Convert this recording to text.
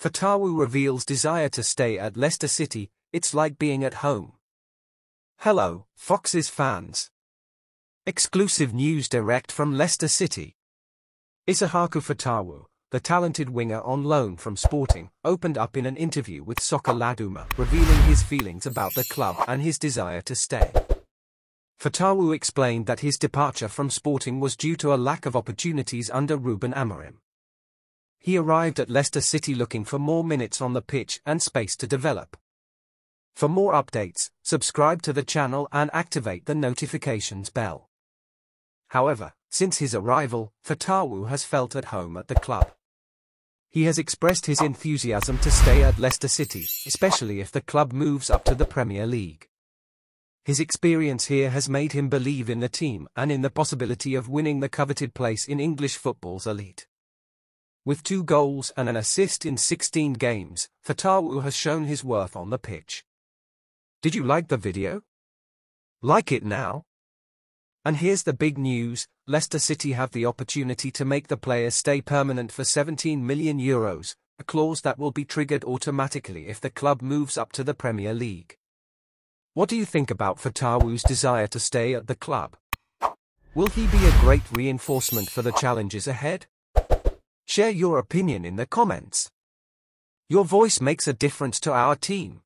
Fatawu reveals desire to stay at Leicester City, it's like being at home. Hello, Foxes fans. Exclusive news direct from Leicester City. Isahaku Fatawu, the talented winger on loan from Sporting, opened up in an interview with Sokka Ladouma, revealing his feelings about the club and his desire to stay. Fatawu explained that his departure from Sporting was due to a lack of opportunities under Ruben Amorim. He arrived at Leicester City looking for more minutes on the pitch and space to develop. For more updates, subscribe to the channel and activate the notifications bell. However, since his arrival, Fatawu has felt at home at the club. He has expressed his enthusiasm to stay at Leicester City, especially if the club moves up to the Premier League. His experience here has made him believe in the team and in the possibility of winning the coveted place in English football's elite. With 2 goals and an assist in 16 games, Fatawu has shown his worth on the pitch. Did you like the video? Like it now? And here's the big news, Leicester City have the opportunity to make the player stay permanent for €17 million, a clause that will be triggered automatically if the club moves up to the Premier League. What do you think about Fatawu's desire to stay at the club? Will he be a great reinforcement for the challenges ahead? Share your opinion in the comments. Your voice makes a difference to our team.